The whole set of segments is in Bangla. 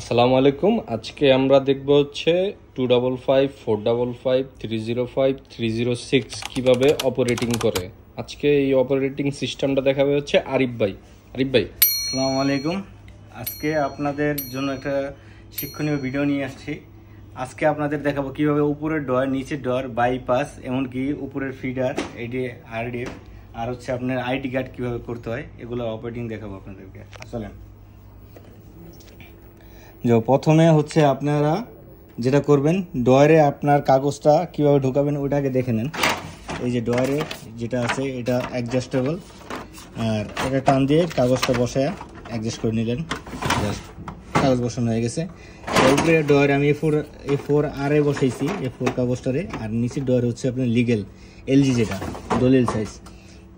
আসসালামু আলাইকুম। আজকে আমরা দেখব হচ্ছে 255, 455, 305, 306 কীভাবে অপারেটিং করে। আজকে এই অপারেটিং সিস্টেমটা দেখাবে হচ্ছে আরিফ ভাই। আসসালামু আলাইকুম। আজকে আপনাদের জন্য একটা শিক্ষণীয় ভিডিও নিয়ে আসছি। আজকে আপনাদের দেখাবো কীভাবে উপরের ডোর, নিচের ডোর, বাইপাস, এমনকি উপরের ফিডার, এডি আরডিএফ আর হচ্ছে আপনার আইডি কার্ড কীভাবে করতে হয়, এগুলো অপারেটিং দেখাবো আপনাদেরকে। চলেন, যে প্রথমে হচ্ছে আপনারা যেটা করবেন, ডয়ারে আপনার কাগজটা কীভাবে ঢোকাবেন ওটাকে দেখে নেন। এই যে ডয়ারে যেটা আছে এটা অ্যাডজাস্টেবল, আর এটা টান দিয়ে কাগজটা বসায় অ্যাডজাস্ট করে নিলেন, জাস্ট কাগজ বসানো হয়ে গেছে। উপরে ডয়ারে আমি A4 আরে বসাইছি, A4 কাগজটারে, আর নিচের ডয়ারে হচ্ছে আপনার লিগেল LG যেটা দলিল সাইজ,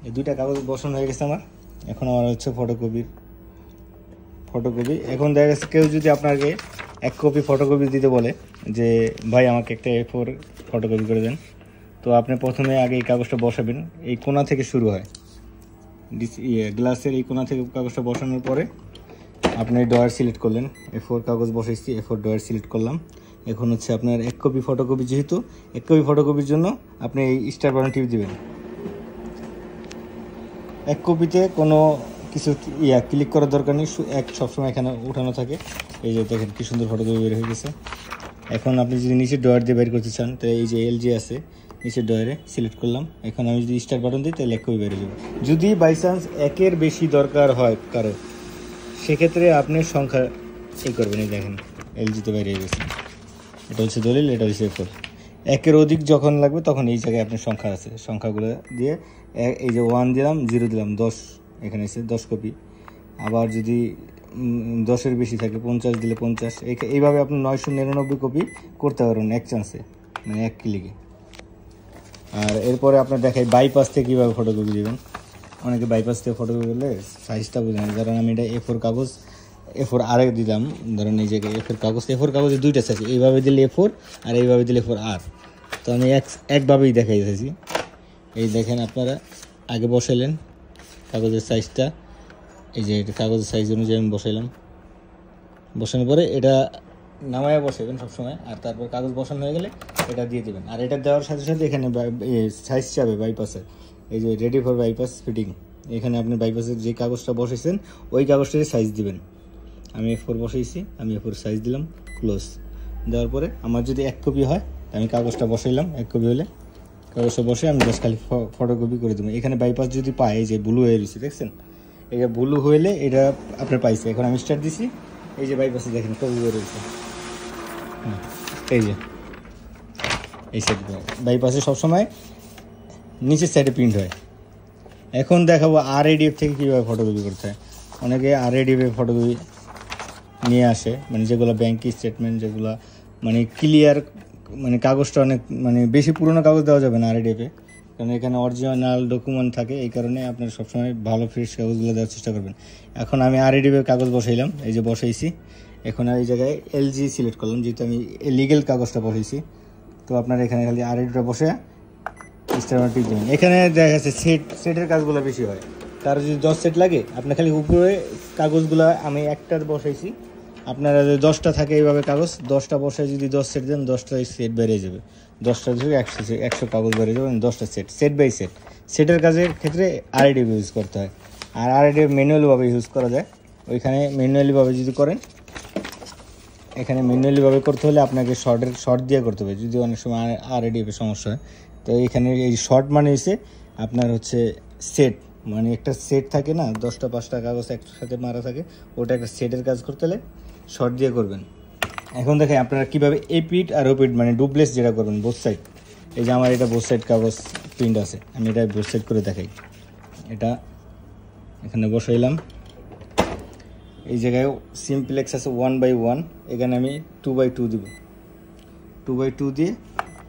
এই দুইটা কাগজ বসানো হয়ে গেছে আমার। এখন আমার হচ্ছে ফটোকপি। এখন দেখা গেছে কেউ যদি আপনাকে 1 কপি ফটোকপি দিতে বলে যে ভাই আমাকে একটা A4 ফটোকপি করে দেন, তো আপনি প্রথমে আগে এই কাগজটা বসাবেন। এই কোণা থেকে শুরু হয়, গ্লাসের এই কোণা থেকে কাগজটা বসানোর পরে আপনি ডয়ার সিলেক্ট করলেন, A4 কাগজ বসাইছি, A4 ডয়ার সিলেক্ট করলাম। এখন হচ্ছে আপনার 1 কপি ফটোকপি, যেহেতু 1 কপি ফটোকপির জন্য আপনি এই স্টার বাটন টিপ দেবেন। 1 কপিতে কোনো কিছু ক্লিক করার দরকার নেই, এক সবসময় এখানে উঠানো থাকে। এই যে দেখেন কি সুন্দর ফটোকপি বের হয়ে গেছে। এখন আপনি যদি নিচের ডয়ার দিয়ে বের করতে চান, তো এই যে LG আছে নিচের ডয়ারে সিলেক্ট করলাম। এখন আমি যদি স্টার বাটন দিই তাহলে 1 কপি বের হয়ে যাবে। যদি বাই চান্স 1-এর বেশি দরকার হয় কারো, সেক্ষেত্রে আপনি সংখ্যা এই করবেন। দেখেন LGতে বের হয়ে গেছে, এটা হচ্ছে দলিল, এটা হচ্ছে A4। 1-এর অধিক যখন লাগবে তখন এই জায়গায় আপনার সংখ্যা আছে, সংখ্যাগুলো দিয়ে এই যে 1 দিলাম, 0 দিলাম, 10, এখানে আছে 10 কপি। আবার যদি 10-এর বেশি থাকে 50 দিলে 50। এইভাবে আপনি 999 কপি করতে পারবেন এক চান্সে, মানে 1 ক্লিকে। আর এরপরে আপনার দেখাই বাইপাস থেকে কীভাবে ফটোকপি দেবেন। অনেকে বাইপাস থেকে ফটোকপি করলে সাইজটা বোঝে না। ধরেন আমি এটা A4 কাগজ, A4 আর দিলাম, ধরেন এই জায়গায় A4 কাগজে দুইটা সাইজ, এইভাবে দিলে A4 আর এইভাবে দিলে A4R। তো আমি একভাবেই দেখাই দিয়েছি। এই দেখেন আপনারা আগে বসাইলেন কাগজের সাইজটা, এই যে এটা কাগজের সাইজ অনুযায়ী আমি বসাইলাম। বসানোর পরে এটা নামায় বসাবেন সবসময়, আর তারপর কাগজ বসানো হয়ে গেলে এটা দিয়ে দেবেন। আর এটা দেওয়ার সাথে সাথে এখানে সাইজ চাবে বাইপাসের, এই যে রেডি ফর বাইপাস ফিটিং, এখানে আপনি বাইপাসের যে কাগজটা বসাইছেন ওই কাগজটার সাইজ দিবেন। আমি A4 বসাইছি, আমি A4 সাইজ দিলাম, ক্লোজ। দেওয়ার পরে আমার যদি 1 কপি হয় আমি কাগজটা বসাইলাম, 1 কপি হলে কাগজটা বসে আমি জাস্ট খালি ফটোকপি করে দেবো। এখানে বাইপাস যদি পাই, এই যে ব্লু হয়ে রয়েছে দেখছেন, এটা ব্লু হইলে এটা আপনার পাইছে। এখন আমি স্টার্ট দিছি, এই যে বাইপাসে দেখেন কপি হয়ে রয়েছে। হ্যাঁ, এই যে এই সাইড বাইপাসে সবসময় নিচের সাইডে প্রিন্ট হয়। এখন দেখাবো RADF থেকে কীভাবে ফটোকপি করতে হয়। অনেকে RADF ফটোকপি নিয়ে আসে, মানে যেগুলো ব্যাংক স্টেটমেন্ট, যেগুলো মানে ক্লিয়ার, মানে কাগজটা অনেক, মানে বেশি পুরনো কাগজ দেওয়া যাবে না RADF-এ, কারণ এখানে অরিজিনাল ডকুমেন্ট থাকে। এই কারণে আপনারা সবসময় ভালো ফ্রেশ কাগজগুলো দেওয়ার চেষ্টা করবেন। এখন আমি RADF-এর কাগজ বসাইলাম, এই যে বসাইছি। এখন এই জায়গায় LG সিলেক্ট করলাম, যেহেতু আমি লিগেল কাগজটা বসাইছি। তো আপনারা এখানে খালি RADF-টা বসে স্টার টিপ দেবেন। এখানে দেখা যাচ্ছে সেটের কাজগুলো বেশি হয়, তার যদি 10 সেট লাগে আপনার খালি উপরে কাগজগুলো, আমি একটা বসাইছি, আপনারা যদি 10টা থাকে এইভাবে কাগজ, 10টা বসায় যদি 10 সেট দেন 10টা সেট বেরিয়ে যাবে, 10টা থেকে 100 কাগজ বেরিয়ে যাবে, 10টা সেট বাই সেট। সেটের কাজের ক্ষেত্রে RADF ইউজ করতে হয়, আর RADF ম্যানুয়ালিভাবে ইউজ করা যায়। ওইখানে ম্যানুয়ালিভাবে যদি করেন, এখানে ম্যানুয়ালিভাবে করতে হলে আপনাকে শর্ট দিয়ে করতে হবে, যদি অনেক সময় RADF-এ সমস্যা হয়। তো এখানে এই শর্ট মানে হচ্ছে আপনার হচ্ছে সেট, মানে একটা সেট থাকে না, 10টা 5টা কাগজ একসাথে মারা থাকে, ওটা একটা সেটের কাজ করতে হলে শর্ট দিয়ে করবেন। এখন দেখেন আপনারা কীভাবে এপিট আর ওপিট, মানে ডুপ্লেস যেটা করবেন, বোথ সাইড। এই যে আমার এটা বোথ সাইড কাগজ প্রিন্ট আছে, আমি এটা বোথ সাইড করে দেখাই। এটা এখানে বসাইলাম, এই জায়গায় সিমপ্লেক্স আছে 1/1, এখানে আমি 2/2 দিব। 2/2 দিয়ে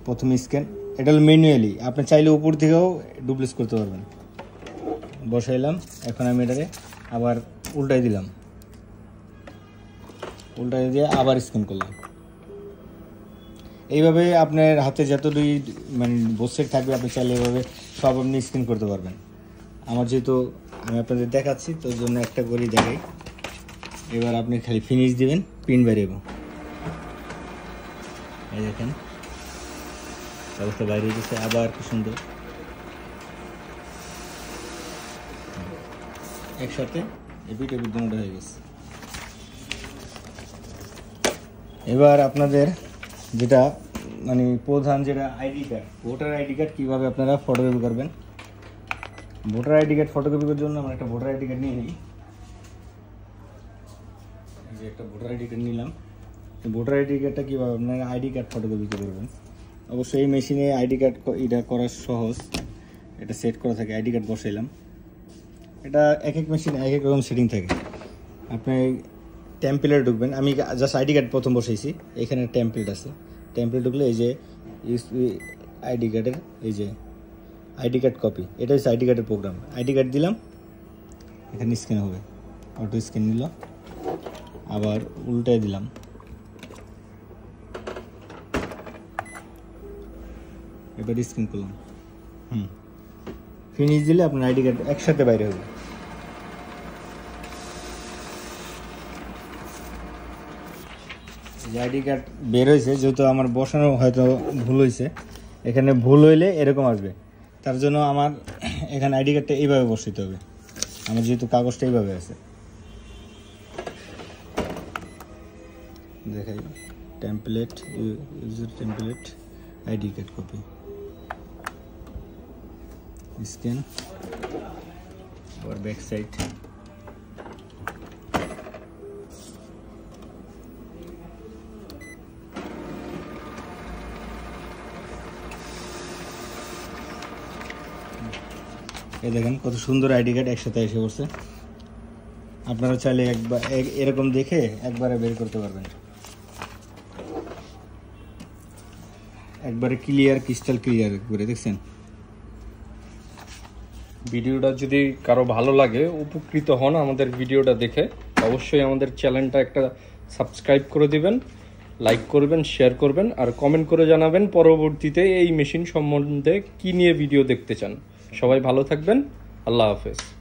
প্রথমে স্ক্যান, এটা হলো ম্যানুয়ালি, আপনি চাইলে উপর থেকেও ডুপ্লেস করতে পারবেন। বসাইলাম, এখন আমি এটাকে আবার উল্টাই দিলাম, উল্টাই দিয়ে আবার স্ক্যান করলাম। এইভাবে আপনার হাতে যতটুকু মানে বোসেট থাকবে আপনি চাইলে এভাবে সব আপনি স্ক্যান করতে পারবেন। আমার যেহেতু আমি আপনাদের দেখাচ্ছি, তো জন্য একটা করেই দেখাই। এবার আপনি খালি ফিনিশ দিবেন, প্রিন্ট বেরিয়ে এই দেখেন কাগজটা বাইরে গেছে, আবার কি সুন্দর একসাথে এপিট এপিট দুটো হয়ে গেছে। এবার আপনাদের যেটা মানে প্রধান যেটা ID card, voter ID card কীভাবে আপনারা ফটোকপি করবেন, ভোটার আইডি কার্ড ফটোকপি করার জন্য আমরা একটা ভোটার আইডি কার্ড নিয়ে নিই। যে একটা ভোটার আইডি কার্ড নিলাম, ভোটার আইডি কার্ডটা কীভাবে আপনারা আইডি কার্ড ফটোকপি করবেন, অবশ্যই এই মেশিনে আইডি কার্ড এটা করা সহজ, এটা সেট করা থাকে, আইডি কার্ড বসাইলাম। এটা এক এক মেশিনে এক এক রকম সেটিং থাকে। আপনি টেম্পলেট ঢুকবেন, আমি জাস্ট আইডি কার্ড প্রথম বসাইছি, এখানে টেম্পলেট আছে, টেম্পলেট ঢুকলে এই যে আইডি কার্ডের এই যে আইডি কার্ড কপি, এটা হচ্ছে আইডি কার্ডের প্রোগ্রাম। আইডি কার্ড দিলাম, এখানে স্ক্যান হবে, অটো স্ক্যান নিল, আবার উল্টায় দিলাম, এবার স্ক্যান করলাম, ফিনিশ দিলে আপনার আইডি কার্ড একসাথে বাইরে হবে। যে আইডি কার্ড বের হয়েছে, যেহেতু আমার বসানো হয়তো ভুল হয়েছে, এখানে ভুল হইলে এরকম আসবে, তার জন্য আমার এখানে আইডি কার্ডটা এইভাবে বসাইতে হবে, আমার যেহেতু কাগজটা এইভাবে আছে। দেখাই template, user template, ID card copy, scan, আবার ব্যাক সাইড, এই দেখেন কত সুন্দর আইডি কার্ড একসাথে এসে পড়ছে। আপনারা চাইলে একবার এরকম দেখে একবারে বের করতে পারবেন, একবারে ক্লিয়ার, ক্রিস্টাল ক্লিয়ার করে দেখছেন। ভিডিওটা যদি কারো ভালো লাগে, উপকৃত হন আমাদের ভিডিওটা দেখে, অবশ্যই আমাদের চ্যানেলটা একটা সাবস্ক্রাইব করে দিবেন, লাইক করবেন, শেয়ার করবেন, আর কমেন্ট করে জানাবেন পরবর্তীতে এই মেশিন সম্বন্ধে কী নিয়ে ভিডিও দেখতে চান। সবাই ভালো থাকবেন, আল্লাহ হাফেজ।